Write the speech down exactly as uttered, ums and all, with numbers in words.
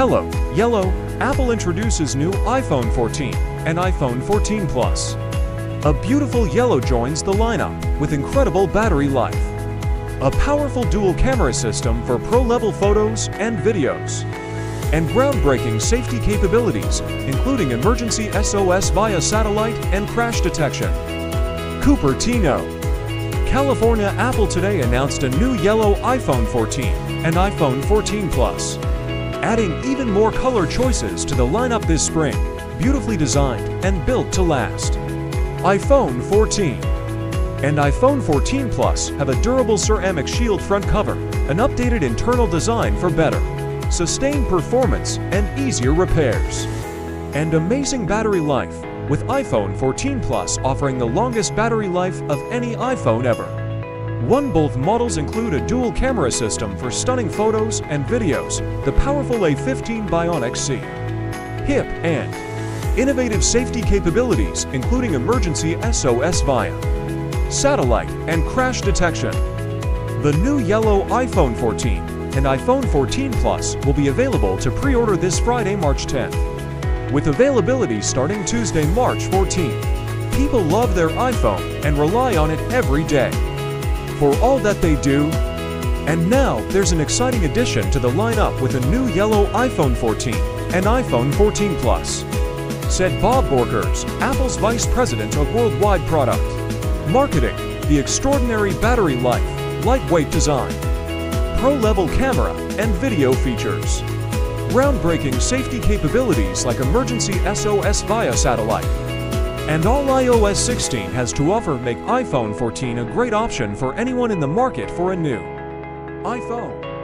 Hello, Yellow, Apple introduces new iPhone fourteen and iPhone fourteen Plus. A beautiful yellow joins the lineup with incredible battery life. A powerful dual camera system for pro-level photos and videos. And groundbreaking safety capabilities, including emergency S O S via satellite and crash detection. Cupertino, California. Apple today announced a new yellow iPhone fourteen and iPhone fourteen Plus, adding even more color choices to the lineup this spring, beautifully designed and built to last. iPhone fourteen and iPhone fourteen Plus have a durable ceramic shield front cover, an updated internal design for better, sustained performance and easier repairs, and amazing battery life, with iPhone fourteen Plus offering the longest battery life of any iPhone ever. One both models include a dual camera system for stunning photos and videos, the powerful A fifteen Bionic C. Hip and innovative safety capabilities, including emergency S O S via satellite and crash detection. The new yellow iPhone fourteen and iPhone fourteen Plus will be available to pre-order this Friday, March tenth. With availability starting Tuesday, March fourteenth. People love their iPhone and rely on it every day for all that they do. And now there's an exciting addition to the lineup with a new yellow iPhone fourteen and iPhone fourteen Plus, said Bob Borkers, Apple's Vice President of Worldwide Product Marketing. The extraordinary battery life, lightweight design, pro-level camera and video features, groundbreaking safety capabilities like emergency S O S via satellite, and all iOS sixteen has to offer make iPhone fourteen a great option for anyone in the market for a new iPhone.